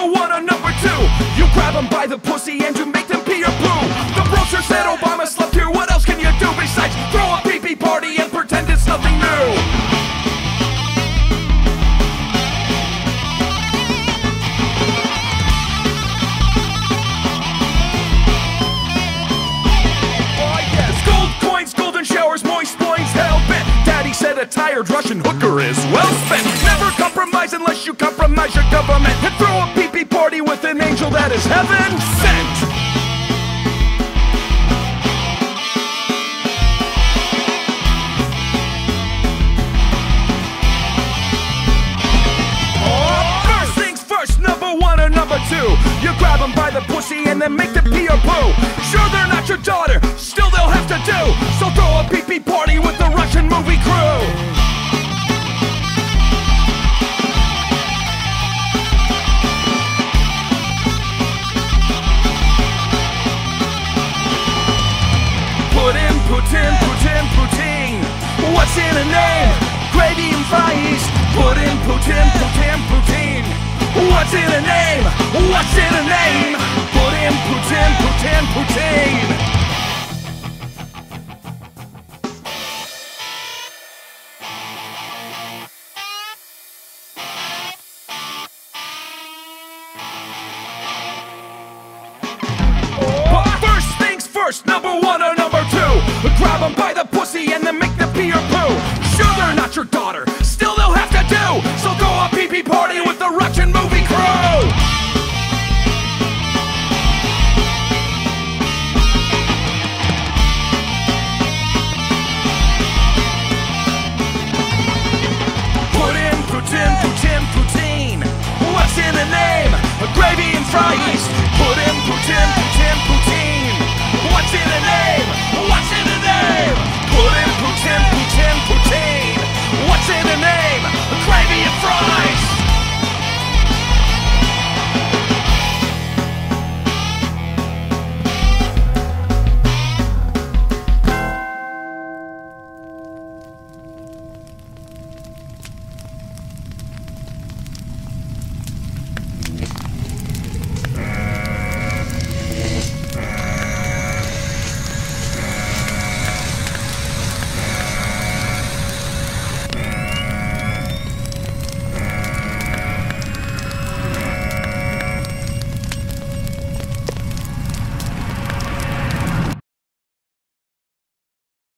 number one or number two. You grab them by the pussy and you make them pee or poo. The broadsheet said Obama slept here. What else can you do besides throw a pee-pee party and pretend it's nothing new? A tired Russian hooker is well spent. Never compromise unless you compromise your government. And throw a pee-pee party with an angel that is heaven sent. Oh, first things first, number one or number two. You grab them by the pussy and then make them pee or poo. Sure, they're not your daughter, still they'll have to do. So throw a pee-pee party with the Russian movie crew. Putin, Putin, Putin, Putin. What's in a name? Gravy and fries. Putin, Putin, Putin, Putin. What's in a name? What's in a name? Putin, Putin, Putin, Putin. Number one or number two, grab them by the pussy and then make them pee or poo. Sure, they're not your daughter, still they'll have to do. So throw a pee-pee party with